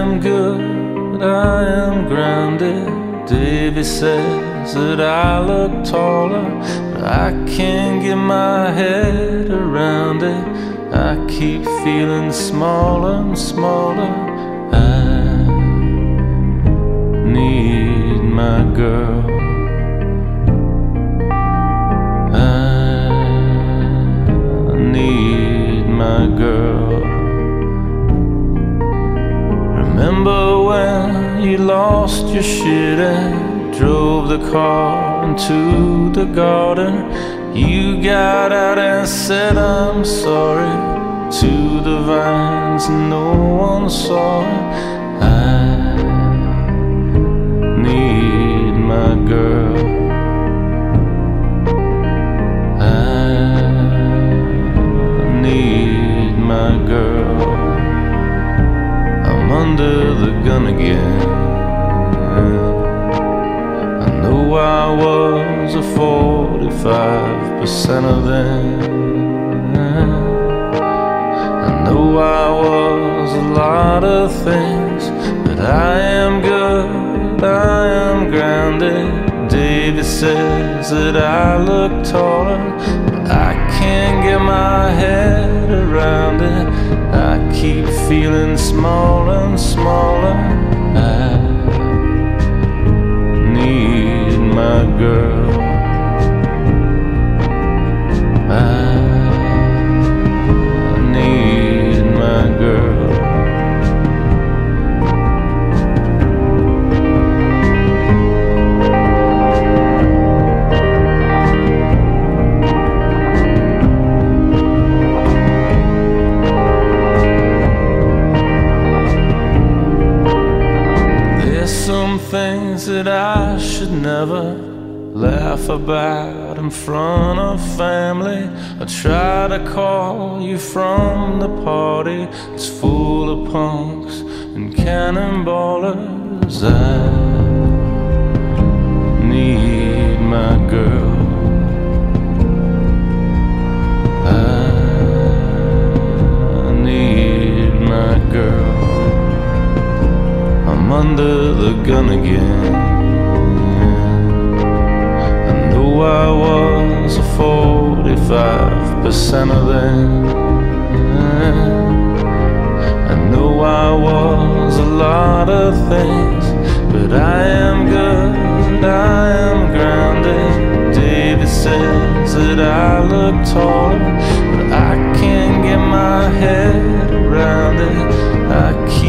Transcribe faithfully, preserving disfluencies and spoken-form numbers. am good, I am grounded. Davey says that I look taller, but I can't get my head around it. I keep feeling smaller and smaller. I need my girl. I need my girl. Remember when you lost your shit and drove the car into the garden? You got out and said I'm sorry to the vines, and no one saw it. I need my girl. I need my girl. I'm under the gun again. I know I was a forty-five percent of them. I know I was a lot of things, but I am good, I am grounded. David says that I look taller, but I can't get my head around it. I keep feeling smaller and smaller. I need my girl. Things that I should never laugh about in front of family. I try to call you from the party. It's full of punks and cannonballers. I need my girl. I need my girl. Under the gun again. I know I was a forty-five percent of them. I know I was a lot of things, but I am good, I am grounded. David says that I look taller, but I can't get my head around it. I can't